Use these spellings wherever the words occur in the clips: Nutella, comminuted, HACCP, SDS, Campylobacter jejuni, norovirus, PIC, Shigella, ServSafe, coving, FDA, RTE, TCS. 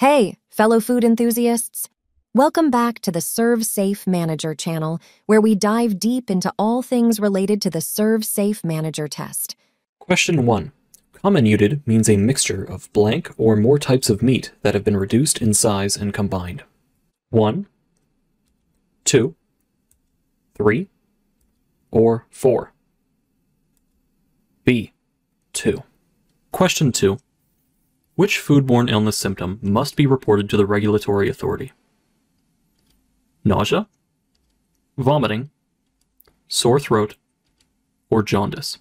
Hey, fellow food enthusiasts. Welcome back to the ServSafe Manager channel, where we dive deep into all things related to the ServSafe Manager test. Question 1. Comminuted means a mixture of blank or more types of meat that have been reduced in size and combined. 1, 2, 3, or 4. B. 2. Question 2. Which foodborne illness symptom must be reported to the regulatory authority? Nausea, vomiting, sore throat, or jaundice?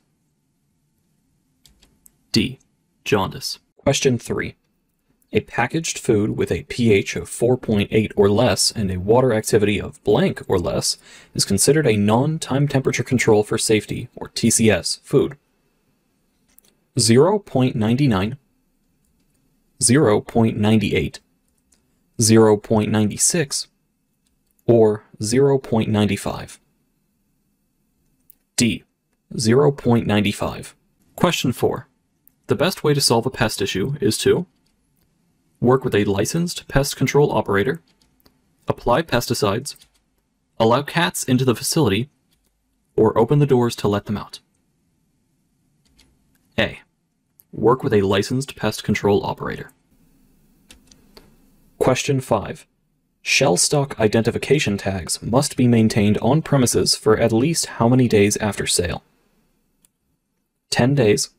D. Jaundice. Question 3. A packaged food with a pH of 4.8 or less and a water activity of blank or less is considered a non-time temperature control for safety, or TCS, food. 0.99, 0.98, 0.96, or 0.95. D. 0.95. Question 4. The best way to solve a pest issue is to work with a licensed pest control operator, apply pesticides, allow cats into the facility, or open the doors to let them out. A. Work with a licensed pest control operator. Question 5. Shell stock identification tags must be maintained on premises for at least how many days after sale? 10 days,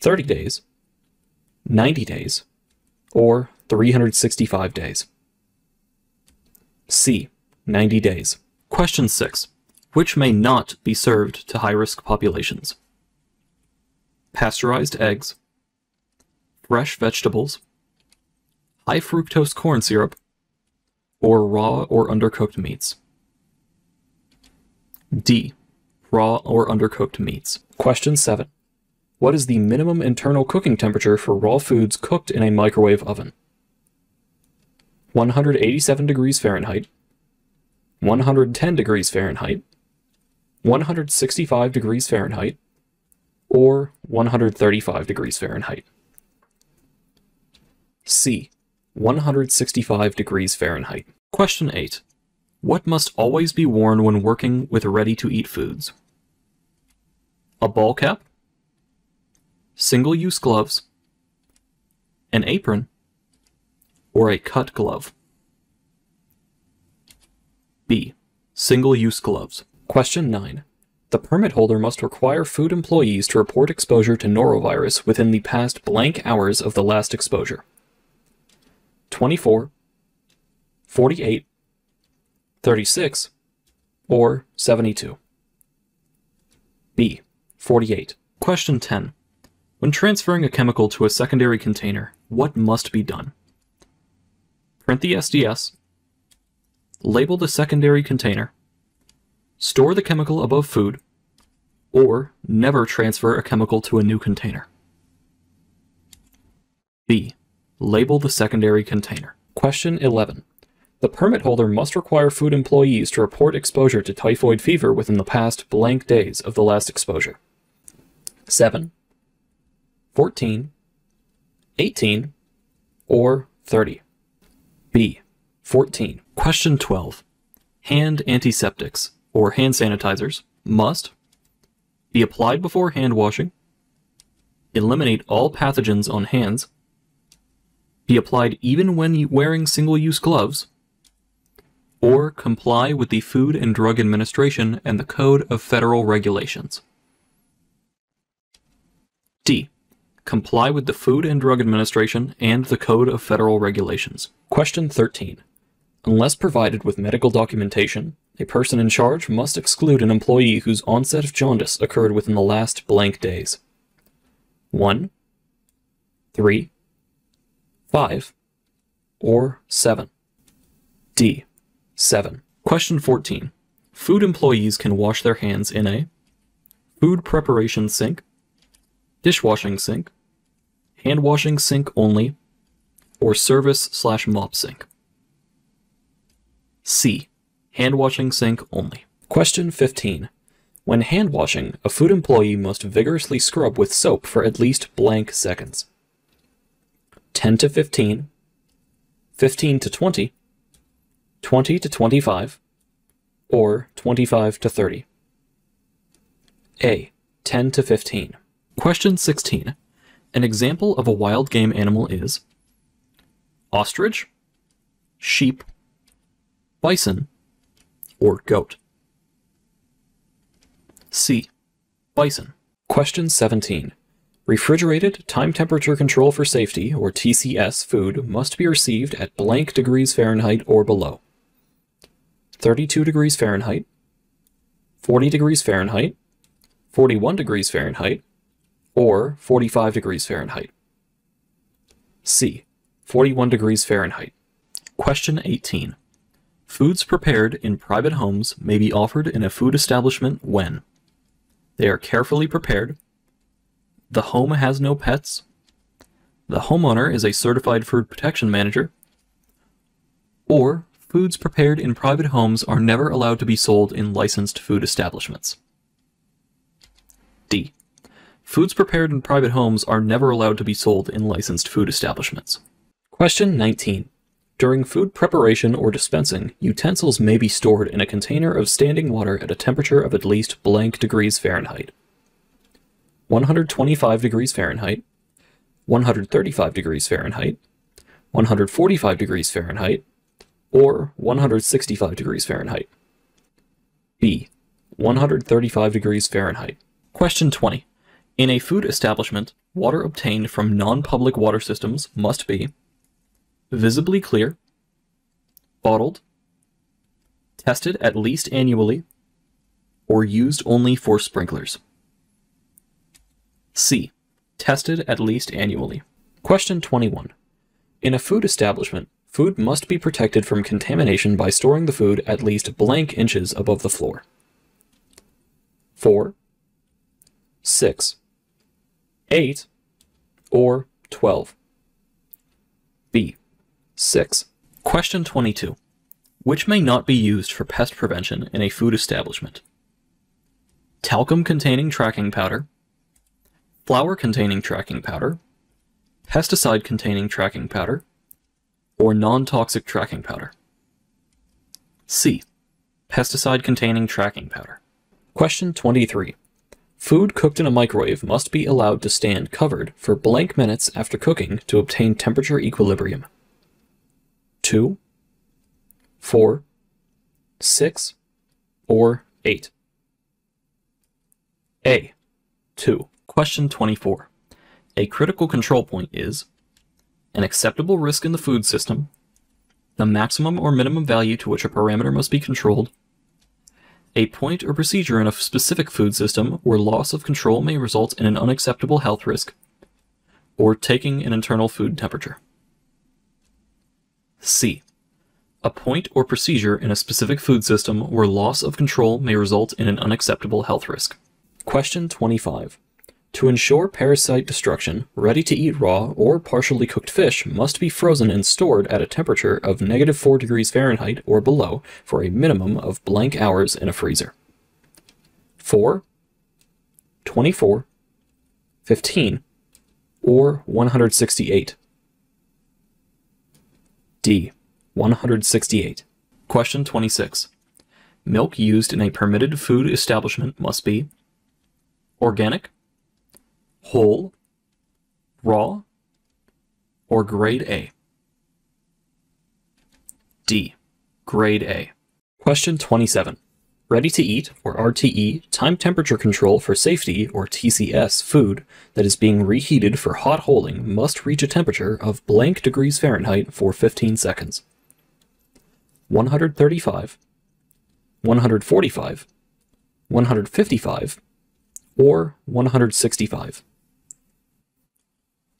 30 days, 90 days, or 365 days? C. 90 days. Question 6. Which may not be served to high-risk populations? Pasteurized eggs, fresh vegetables, high fructose corn syrup, or raw or undercooked meats? D. Raw or undercooked meats. Question 7. What is the minimum internal cooking temperature for raw foods cooked in a microwave oven? 187 degrees Fahrenheit, 110 degrees Fahrenheit, 165 degrees Fahrenheit, or 135 degrees Fahrenheit? C. 165 degrees Fahrenheit. Question 8. What must always be worn when working with ready-to-eat foods? A ball cap, single-use gloves, an apron, or a cut glove? B. Single-use gloves. Question 9. The permit holder must require food employees to report exposure to norovirus within the past blank hours of the last exposure. 24, 48, 36, or 72? B. 48. Question 10. When transferring a chemical to a secondary container, what must be done? Print the SDS, label the secondary container, store the chemical above food, or never transfer a chemical to a new container? B. Label the secondary container. Question 11. The permit holder must require food employees to report exposure to typhoid fever within the past blank days of the last exposure. 7, 14, 18, or 30? B. 14. Question 12. Hand antiseptics, or hand sanitizers, must be applied before hand washing, eliminate all pathogens on hands, be applied even when wearing single-use gloves, or comply with the Food and Drug Administration and the Code of Federal Regulations? D. Comply with the Food and Drug Administration and the Code of Federal Regulations. Question 13. Unless provided with medical documentation, a person in charge must exclude an employee whose onset of jaundice occurred within the last blank days. 1, 3, 5, or 7? D. 7. Question 14. Food employees can wash their hands in a food preparation sink, dishwashing sink, hand washing sink only, or service/mop sink? C. Hand washing sink only. Question 15. When hand washing, a food employee must vigorously scrub with soap for at least blank seconds. 10 to 15, 15 to 20, 20 to 25, or 25 to 30. A. 10 to 15. Question 16. An example of a wild game animal is ostrich, sheep, bison, or goat. C. Bison. Question 17. Refrigerated time temperature control for safety, or TCS, food must be received at blank degrees Fahrenheit or below. 32 degrees Fahrenheit, 40 degrees Fahrenheit, 41 degrees Fahrenheit, or 45 degrees Fahrenheit. C. 41 degrees Fahrenheit. Question 18. Foods prepared in private homes may be offered in a food establishment when they are carefully prepared, the home has no pets, the homeowner is a certified food protection manager, or foods prepared in private homes are never allowed to be sold in licensed food establishments. D. Foods prepared in private homes are never allowed to be sold in licensed food establishments. Question 19. During food preparation or dispensing, utensils may be stored in a container of standing water at a temperature of at least blank degrees Fahrenheit. 125 degrees Fahrenheit, 135 degrees Fahrenheit, 145 degrees Fahrenheit, or 165 degrees Fahrenheit. B. 135 degrees Fahrenheit. Question 20. In a food establishment, water obtained from non-public water systems must be visibly clear, bottled, tested at least annually, or used only for sprinklers. C. Tested at least annually. Question 21. In a food establishment, food must be protected from contamination by storing the food at least blank inches above the floor. 4, 6, 8, or 12. B. 6. Question 22. Which may not be used for pest prevention in a food establishment? Talcum containing tracking powder, flour containing tracking powder, pesticide containing tracking powder, or non-toxic tracking powder. C. Pesticide containing tracking powder. Question 23. Food cooked in a microwave must be allowed to stand covered for blank minutes after cooking to obtain temperature equilibrium. 2, 4, 6, or 8. A. 2. Question 24. A critical control point is an acceptable risk in the food system, the maximum or minimum value to which a parameter must be controlled, a point or procedure in a specific food system where loss of control may result in an unacceptable health risk, or taking an internal food temperature. C. A point or procedure in a specific food system where loss of control may result in an unacceptable health risk. Question 25. To ensure parasite destruction, ready-to-eat raw or partially cooked fish must be frozen and stored at a temperature of -4 degrees Fahrenheit or below for a minimum of blank hours in a freezer. 4, 24, 15, or 168. D. 168. Question 26. Milk used in a permitted food establishment must be organic, whole, raw, or grade A. D. Grade A. Question 27. Ready-to-eat, or RTE, time temperature control for safety, or TCS, food that is being reheated for hot holding must reach a temperature of blank degrees Fahrenheit for 15 seconds. 135, 145, 155, or 165.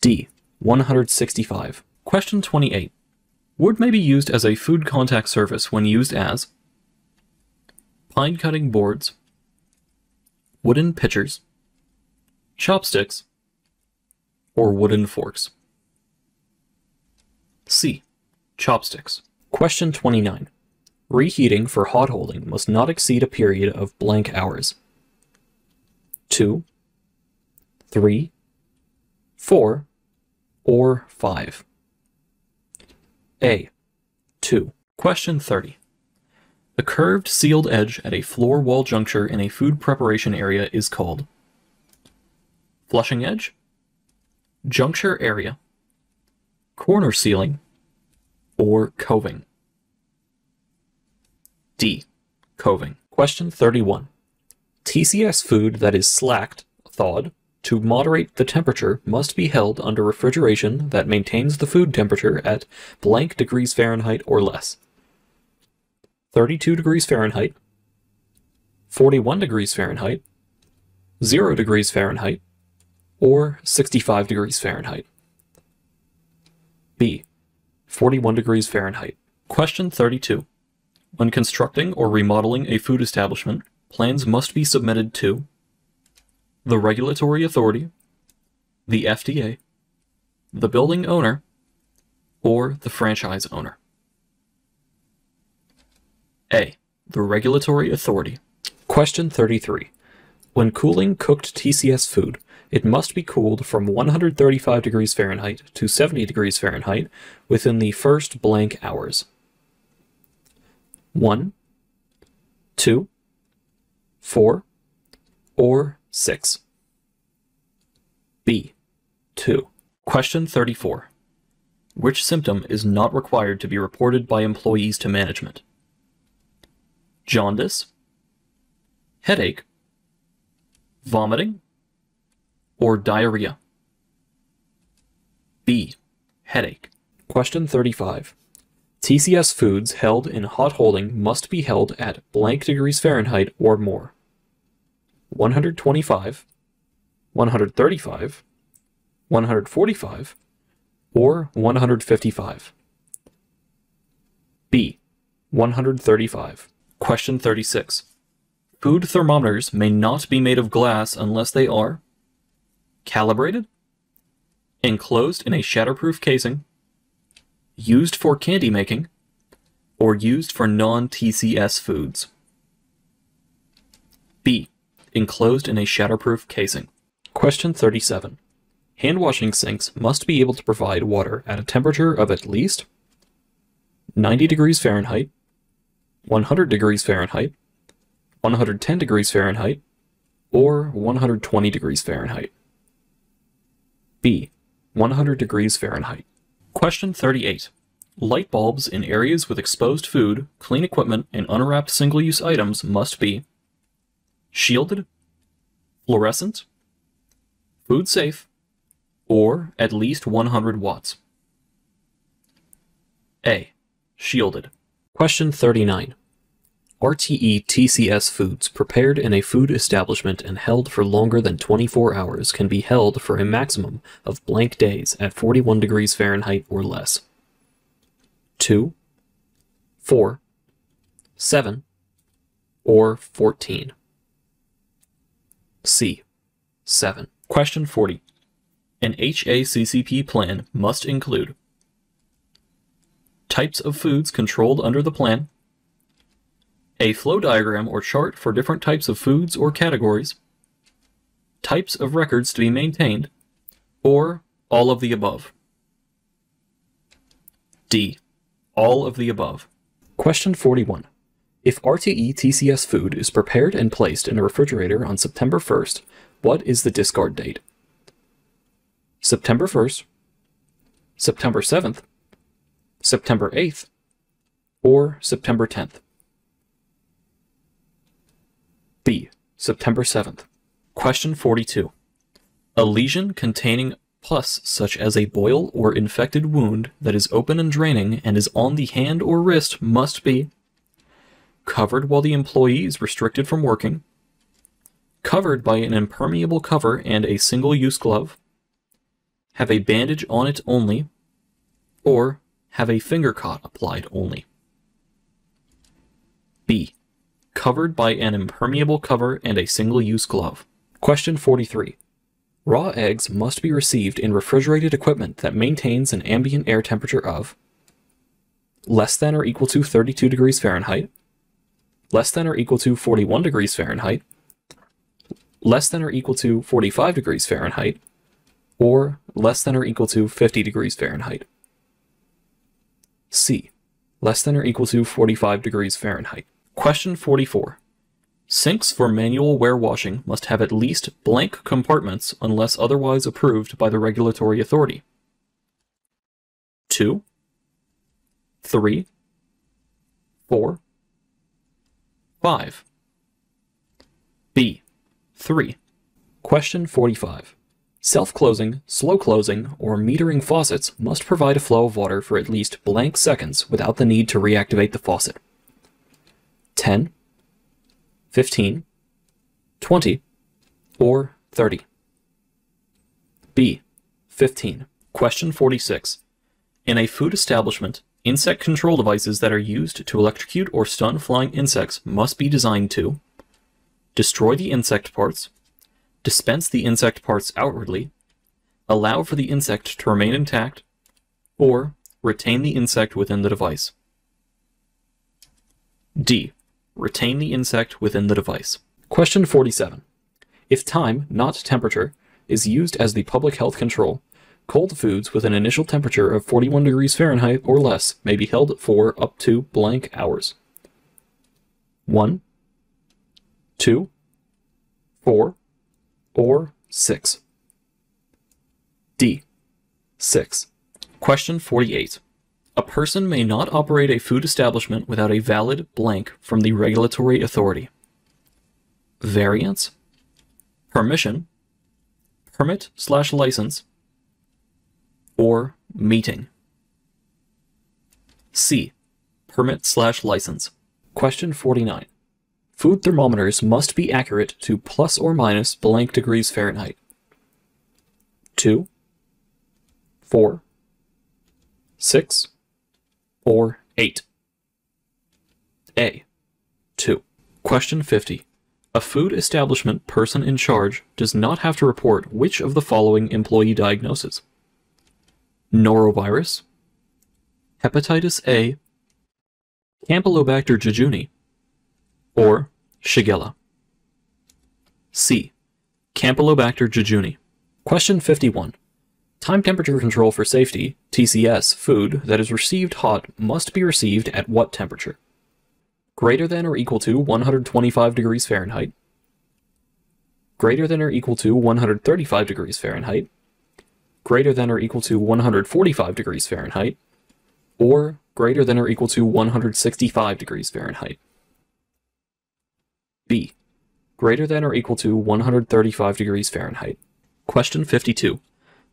D. 165. Question 28. Wood may be used as a food contact surface when used as pine cutting boards, wooden pitchers, chopsticks, or wooden forks. C. Chopsticks. Question 29. Reheating for hot holding must not exceed a period of blank hours. 2, 3, 4, or 5. A. 2. Question 30. The curved sealed edge at a floor wall juncture in a food preparation area is called flushing edge, juncture area, corner sealing, or coving. D. Coving. Question 31. TCS food that is slacked, thawed, to moderate the temperature must be held under refrigeration that maintains the food temperature at blank degrees Fahrenheit or less. 32 degrees Fahrenheit, 41 degrees Fahrenheit, 0 degrees Fahrenheit, or 65 degrees Fahrenheit. B. 41 degrees Fahrenheit. Question 32. When constructing or remodeling a food establishment, plans must be submitted to the regulatory authority, the FDA, the building owner, or the franchise owner. A. The regulatory authority. Question 33. When cooling cooked TCS food, it must be cooled from 135 degrees Fahrenheit to 70 degrees Fahrenheit within the first blank hours. 1, 2, 4, or 6. B. 2. Question 34. Which symptom is not required to be reported by employees to management? Jaundice, headache, vomiting, or diarrhea? B. Headache. Question 35. TCS foods held in hot holding must be held at blank degrees Fahrenheit or more. 125, 135, 145, or 155. B. 135. Question 36. Food thermometers may not be made of glass unless they are calibrated, enclosed in a shatterproof casing, used for candy making, or used for non-TCS foods. B. Enclosed in a shatterproof casing. Question 37. Hand-washing sinks must be able to provide water at a temperature of at least 90 degrees Fahrenheit, 100 degrees Fahrenheit, 110 degrees Fahrenheit, or 120 degrees Fahrenheit. B. 100 degrees Fahrenheit. Question 38. Light bulbs in areas with exposed food, clean equipment, and unwrapped single-use items must be shielded, fluorescent, food safe, or at least 100 watts. A. Shielded. Question 39. RTE TCS foods prepared in a food establishment and held for longer than 24 hours can be held for a maximum of blank days at 41 degrees Fahrenheit or less. 2, 4, 7, or 14. C. 7. Question 40. An HACCP plan must include types of foods controlled under the plan, a flow diagram or chart for different types of foods or categories, types of records to be maintained, or all of the above. D. All of the above. Question 41. If RTE TCS food is prepared and placed in a refrigerator on September 1st, what is the discard date? September 1st, September 7th, September 8th, or September 10th. B. September 7th. Question 42. A lesion containing pus such as a boil or infected wound that is open and draining and is on the hand or wrist must be covered while the employee is restricted from working, covered by an impermeable cover and a single-use glove, have a bandage on it only, or have a finger cot applied only. B. Covered by an impermeable cover and a single-use glove. Question 43. Raw eggs must be received in refrigerated equipment that maintains an ambient air temperature of less than or equal to 32 degrees Fahrenheit, less than or equal to 41 degrees Fahrenheit, less than or equal to 45 degrees Fahrenheit, or less than or equal to 50 degrees Fahrenheit. C, less than or equal to 45 degrees Fahrenheit. Question 44. Sinks for manual ware washing must have at least blank compartments unless otherwise approved by the regulatory authority. 2, 3, 4, 5. B, 3. Question 45. Self-closing, slow-closing, or metering faucets must provide a flow of water for at least blank seconds without the need to reactivate the faucet. 10, 15, 20, or 30. B, 15. Question 46. In a food establishment, insect control devices that are used to electrocute or stun flying insects must be designed to destroy the insect parts, dispense the insect parts outwardly, allow for the insect to remain intact, or retain the insect within the device. D. Retain the insect within the device. Question 47. If time, not temperature, is used as the public health control, cold foods with an initial temperature of 41 degrees Fahrenheit or less may be held for up to blank hours. 1, 2, 4, or 6. D, 6. Question 48. A person may not operate a food establishment without a valid blank from the regulatory authority. Variance, permission, permit/license, or meeting. C, permit/license. Question 49. Food thermometers must be accurate to plus or minus blank degrees Fahrenheit. 2, 4, 6, or 8. A, 2. Question 50. A food establishment person in charge does not have to report which of the following employee diagnoses: norovirus, hepatitis A, Campylobacter jejuni, or Shigella. C, Campylobacter jejuni. Question 51. Time temperature control for safety, TCS, food that is received hot must be received at what temperature? Greater than or equal to 125 degrees Fahrenheit, greater than or equal to 135 degrees Fahrenheit, greater than or equal to 145 degrees Fahrenheit, or greater than or equal to 165 degrees Fahrenheit. B, greater than or equal to 135 degrees Fahrenheit. Question 52.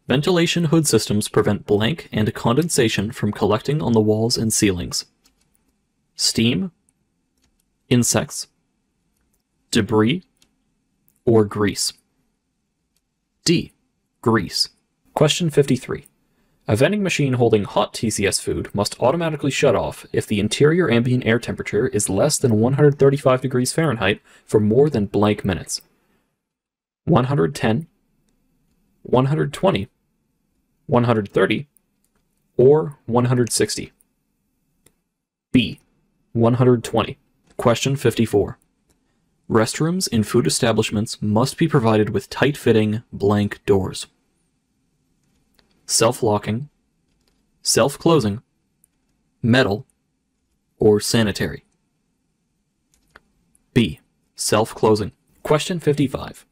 Ventilation hood systems prevent blank and condensation from collecting on the walls and ceilings. Steam, insects, debris, or grease. D, grease. Question 53. A vending machine holding hot TCS food must automatically shut off if the interior ambient air temperature is less than 135 degrees Fahrenheit for more than blank minutes. 110, 120, 130, or 160. B, 120. Question 54. Restrooms in food establishments must be provided with tight-fitting blank doors. Self-locking, self-closing, metal, or sanitary. B, self-closing. Question 55.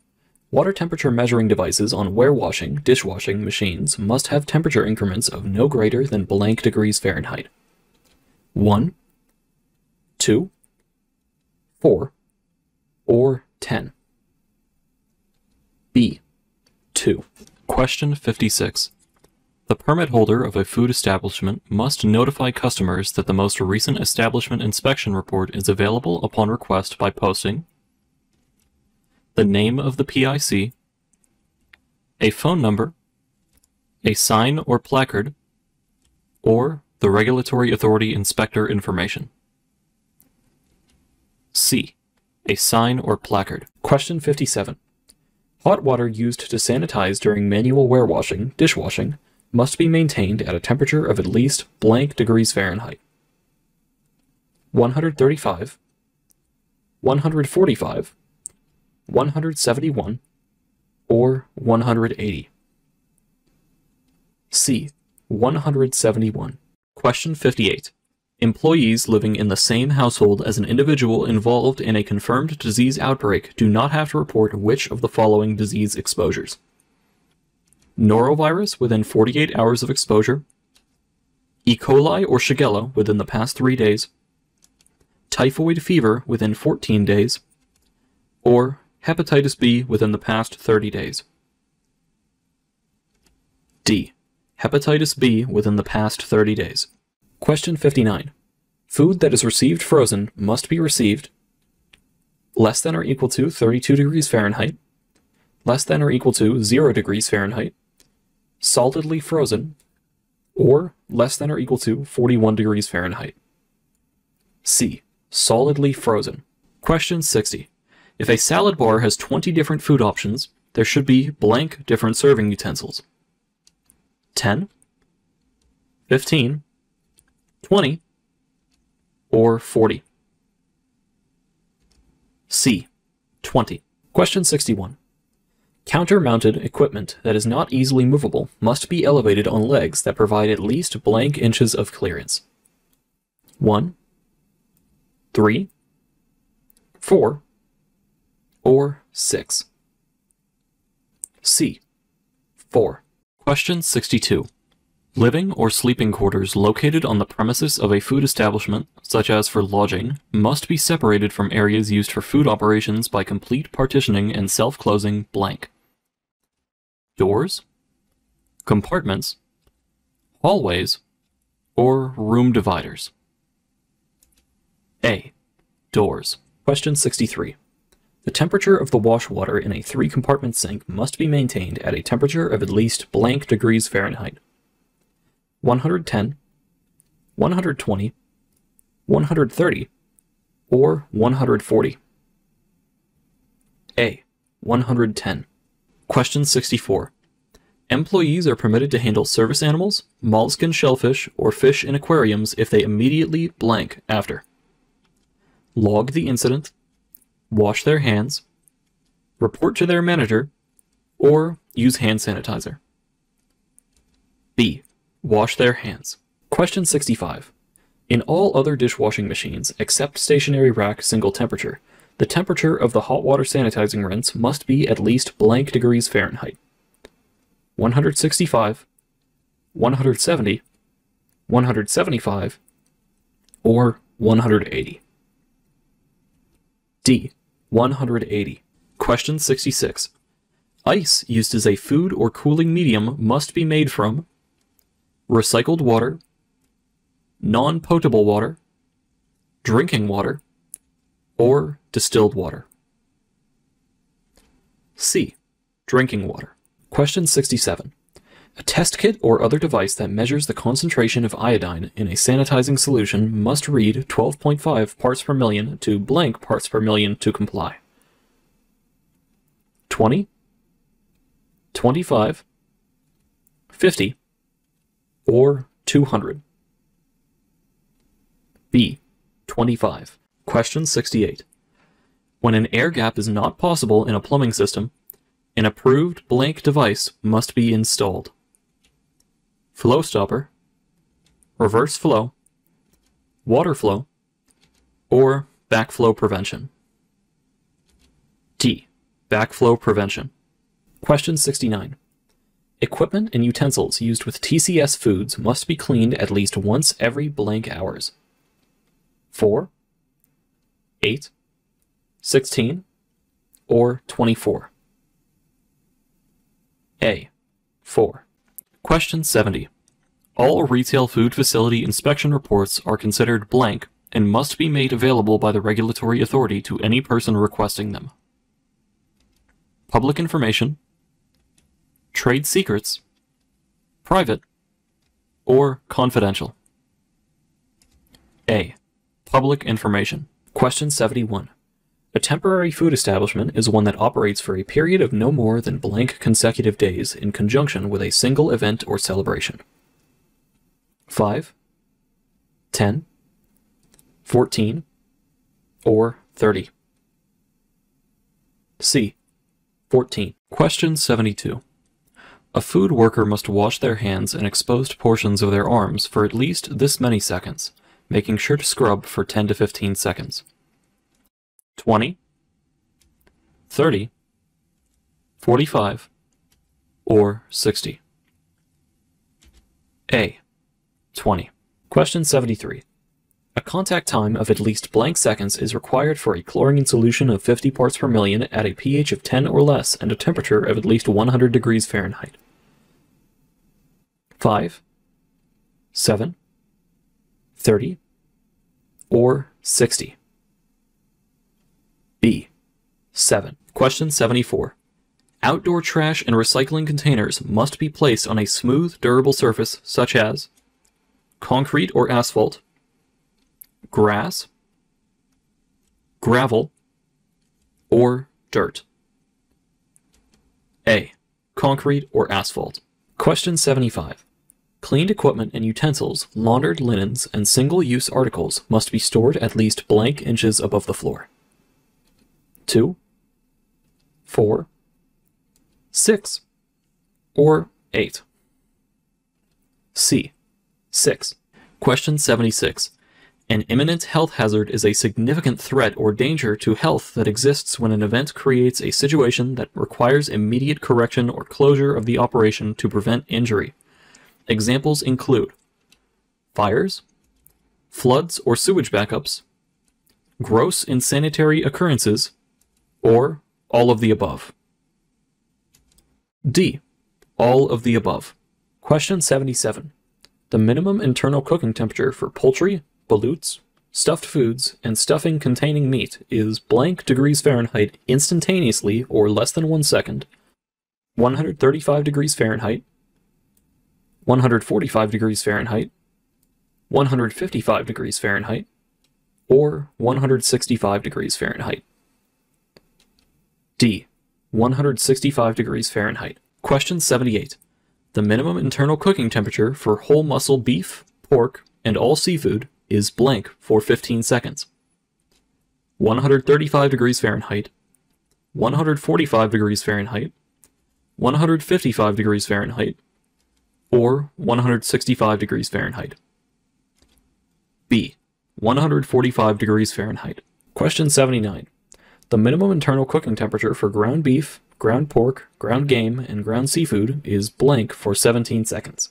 Water temperature measuring devices on ware washing, dishwashing machines must have temperature increments of no greater than blank degrees Fahrenheit. 1, 2, 4, or 10. B, 2. Question 56. The permit holder of a food establishment must notify customers that the most recent establishment inspection report is available upon request by posting the name of the PIC, a phone number, a sign or placard, or the regulatory authority inspector information. C, a sign or placard. Question 57. Hot water used to sanitize during manual ware washing, dishwashing, must be maintained at a temperature of at least blank degrees Fahrenheit. 135, 145, 171, or 180. C, 171. Question 58. Employees living in the same household as an individual involved in a confirmed disease outbreak do not have to report which of the following disease exposures: norovirus within 48 hours of exposure, E. coli or Shigella within the past 3 days, typhoid fever within 14 days, or hepatitis B within the past 30 days. D. Hepatitis B within the past 30 days. Question 59. Food that is received frozen must be received less than or equal to 32 degrees Fahrenheit, less than or equal to 0 degrees Fahrenheit, solidly frozen, or less than or equal to 41 degrees Fahrenheit. C. Solidly frozen. Question 60. If a salad bar has 20 different food options, there should be blank different serving utensils: 10, 15, 20, or 40. C. 20. Question 61. Counter-mounted equipment that is not easily movable must be elevated on legs that provide at least blank inches of clearance: 1, 3, 4, or 6. C. 4. Question 62. Living or sleeping quarters located on the premises of a food establishment, such as for lodging, must be separated from areas used for food operations by complete partitioning and self-closing blank: doors, compartments, hallways, or room dividers. A. Doors. Question 63. The temperature of the wash water in a 3-compartment sink must be maintained at a temperature of at least blank degrees Fahrenheit: 110, 120, 130, or 140. A. 110. Question 64. Employees are permitted to handle service animals, mollusk and shellfish, or fish in aquariums if they immediately blank after: log the incident, wash their hands, report to their manager, or use hand sanitizer. B. Wash their hands. Question 65. In all other dishwashing machines, except stationary rack single temperature, the temperature of the hot water sanitizing rinse must be at least blank degrees Fahrenheit: 165, 170, 175, or 180. D. 180. Question 66. Ice used as a food or cooling medium must be made from recycled water, non-potable water, drinking water, or distilled water. C. Drinking water. Question 67. A test kit or other device that measures the concentration of iodine in a sanitizing solution must read 12.5 parts per million to blank parts per million to comply: 20, 25, 50, or 200. B. 25. Question 68. When an air gap is not possible in a plumbing system, an approved blank device must be installed: flow stopper, reverse flow, water flow, or backflow prevention. D. Backflow prevention. Question 69. Equipment and utensils used with TCS foods must be cleaned at least once every blank hours: 4, 8, 16, or 24. A. 4. Question 70. All retail food facility inspection reports are considered blank and must be made available by the regulatory authority to any person requesting them: public information, trade secrets, private, or confidential. A. Public information. Question 71. A temporary food establishment is one that operates for a period of no more than blank consecutive days in conjunction with a single event or celebration: 5, 10, 14, or 30. C. 14. Question 72. A food worker must wash their hands and exposed portions of their arms for at least this many seconds, making sure to scrub for 10 to 15 seconds. 20, 30, 45, or 60. A. 20. Question 73. A contact time of at least blank seconds is required for a chlorine solution of 50 parts per million at a pH of 10 or less and a temperature of at least 100 degrees Fahrenheit. 5, 7, 30, or 60. B. 7. Question 74. Outdoor trash and recycling containers must be placed on a smooth, durable surface such as concrete or asphalt, grass, gravel, or dirt. A. Concrete or asphalt. Question 75. Cleaned equipment and utensils, laundered linens, and single-use articles must be stored at least blank inches above the floor. 2, 4, 6, or 8. C. 6. Question 76. An imminent health hazard is a significant threat or danger to health that exists when an event creates a situation that requires immediate correction or closure of the operation to prevent injury. Examples include fires, floods or sewage backups, gross insanitary occurrences, or all of the above. D. All of the above. Question 77. The minimum internal cooking temperature for poultry, pollutes, stuffed foods, and stuffing containing meat is blank degrees Fahrenheit instantaneously or less than 1 second, 135 degrees Fahrenheit, 145 degrees Fahrenheit, 155 degrees Fahrenheit, or 165 degrees Fahrenheit. D. 165 degrees Fahrenheit. Question 78. The minimum internal cooking temperature for whole muscle beef, pork, and all seafood is blank for 15 seconds. 135 degrees Fahrenheit, 145 degrees Fahrenheit, 155 degrees Fahrenheit, or 165 degrees Fahrenheit. B. 145 degrees Fahrenheit. Question 79. The minimum internal cooking temperature for ground beef, ground pork, ground game, and ground seafood is blank for 17 seconds.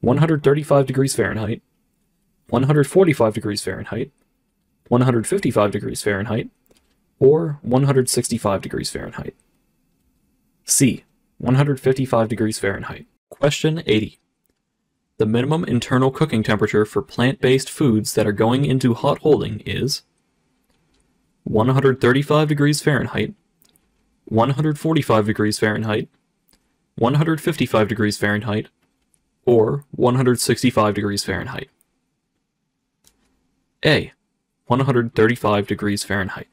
135 degrees Fahrenheit, 145 degrees Fahrenheit, 155 degrees Fahrenheit, or 165 degrees Fahrenheit. C. 155 degrees Fahrenheit. Question 80. The minimum internal cooking temperature for plant-based foods that are going into hot holding is 135 degrees Fahrenheit, 145 degrees Fahrenheit, 155 degrees Fahrenheit, or 165 degrees Fahrenheit. A. 135 degrees Fahrenheit.